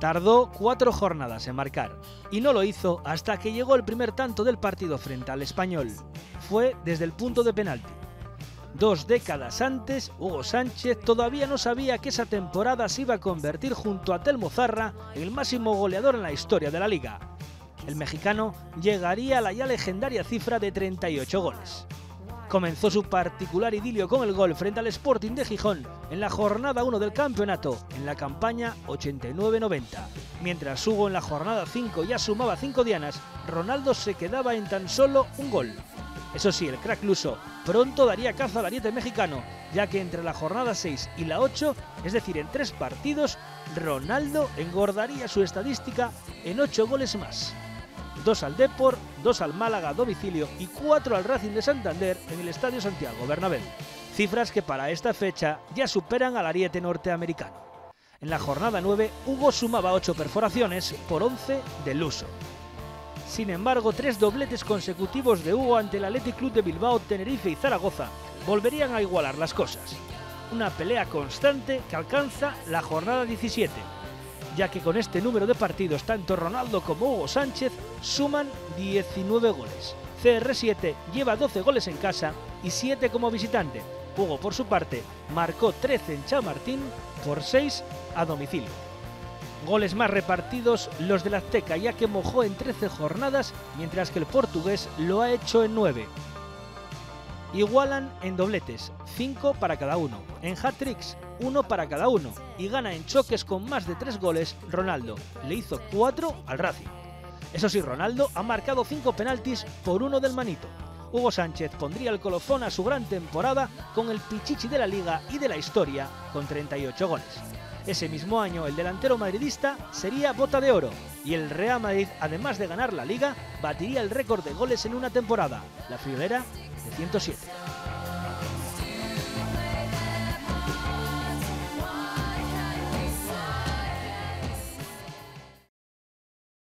Tardó 4 jornadas en marcar y no lo hizo hasta que llegó el primer tanto del partido frente al Español. Fue desde el punto de penalti. 2 décadas antes, Hugo Sánchez todavía no sabía que esa temporada se iba a convertir junto a Telmo Zarra en el máximo goleador en la historia de la Liga. El mexicano llegaría a la ya legendaria cifra de 38 goles. Comenzó su particular idilio con el gol frente al Sporting de Gijón en la jornada 1 del campeonato, en la campaña 89-90. Mientras Hugo en la jornada 5 ya sumaba 5 dianas, Ronaldo se quedaba en tan solo un gol. Eso sí, el crack luso pronto daría caza al ariete mexicano, ya que entre la jornada 6 y la 8, es decir, en 3 partidos, Ronaldo engordaría su estadística en 8 goles más. 2 al Depor, 2 al Málaga a domicilio y 4 al Racing de Santander en el Estadio Santiago Bernabéu. Cifras que para esta fecha ya superan al ariete norteamericano. En la jornada 9, Hugo sumaba 8 perforaciones por 11 del luso. Sin embargo, 3 dobletes consecutivos de Hugo ante el Athletic Club de Bilbao, Tenerife y Zaragoza volverían a igualar las cosas. Una pelea constante que alcanza la jornada 17. Ya que con este número de partidos tanto Ronaldo como Hugo Sánchez suman 19 goles. CR7 lleva 12 goles en casa y 7 como visitante. Hugo, por su parte, marcó 13 en Chamartín por 6 a domicilio. Goles más repartidos los del Azteca, ya que mojó en 13 jornadas, mientras que el portugués lo ha hecho en 9. Igualan en dobletes, 5 para cada uno, en hat-tricks, 1 para cada uno, y gana en choques con más de 3 goles Ronaldo, le hizo 4 al Racing. Eso sí, Ronaldo ha marcado 5 penaltis por 1 del manito. Hugo Sánchez pondría el colofón a su gran temporada con el Pichichi de la Liga y de la historia, con 38 goles. Ese mismo año el delantero madridista sería Bota de Oro y el Real Madrid, además de ganar la Liga, batiría el récord de goles en una temporada, la friolera de 107.